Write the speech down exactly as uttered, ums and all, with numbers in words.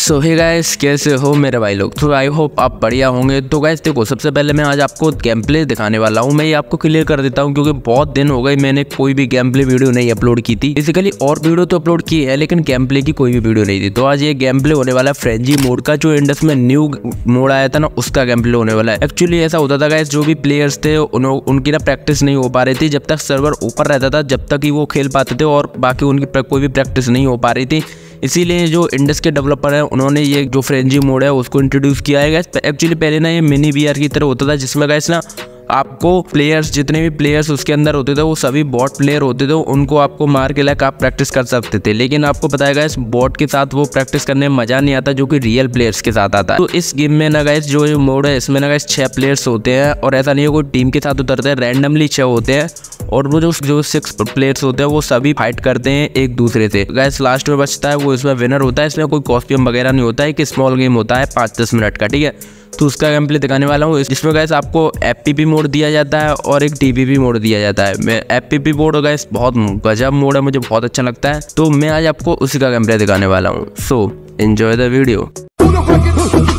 सो hey guys, कैसे हो मेरे भाई लोग। तो आई होप आप बढ़िया होंगे। तो गाइस देखो, सबसे पहले मैं आज आपको गेम प्ले दिखाने वाला हूँ। मैं ये आपको क्लियर कर देता हूँ क्योंकि बहुत दिन हो गए मैंने कोई भी गेम प्ले वीडियो नहीं अपलोड की थी। बेसिकली और वीडियो तो अपलोड की है लेकिन गेम प्ले की कोई भी वीडियो नहीं थी। तो आज ये गेम प्ले होने वाला है फ्रेंजी मोड का, जो इंडस में न्यू मोड आया था ना, उसका गेम प्ले होने वाला है। एक्चुअली ऐसा होता था गाइस, जो भी प्लेयर्स थे उनकी ना प्रैक्टिस नहीं हो पा रही थी। जब तक सर्वर ऊपर रहता था जब तक ही वो खेल पाते थे और बाकी उनकी कोई भी प्रैक्टिस नहीं हो पा रही थी। इसीलिए जो इंडस के डेवलपर हैं उन्होंने ये जो फ्रेंजी मोड है उसको इंट्रोड्यूस किया है। एक्चुअली पहले ना ये मिनी वीआर की तरह होता था, जिसमें गाइस ना आपको प्लेयर्स, जितने भी प्लेयर्स उसके अंदर होते थे वो सभी बॉट प्लेयर होते थे। उनको आपको मार के लायक आप प्रैक्टिस कर सकते थे, लेकिन आपको पता है गाइस, बॉट के साथ वो प्रैक्टिस करने में मज़ा नहीं आता जो कि रियल प्लेयर्स के साथ आता है। तो इस गेम में ना गाइस, जो मोड है इसमें ना गाइस छः प्लेयर्स होते हैं और ऐसा नहीं है कोई टीम के साथ उतरते हैं, रैंडमली छः होते हैं और वो जो जो सिक्स प्लेयर्स होते हैं वो सभी फाइट करते हैं एक दूसरे से। गाइस लास्ट में बचता है वो इसमें विनर होता है। इसमें कोई कॉस्ट्यूम वगैरह नहीं होता है, एक स्मॉल गेम होता है पाँच दस मिनट का, ठीक है। तो उसका गेम प्ले दिखाने वाला हूँ। इसमें गाइस आपको एफपीपी मोड दिया जाता है और एक टीपीपी मोड दिया जाता है। मैं एफपीपी मोड गाइस बहुत गजब मोड है, मुझे बहुत अच्छा लगता है। तो मैं आज आपको उसी का गेम प्ले दिखाने वाला हूँ। So enjoy the video.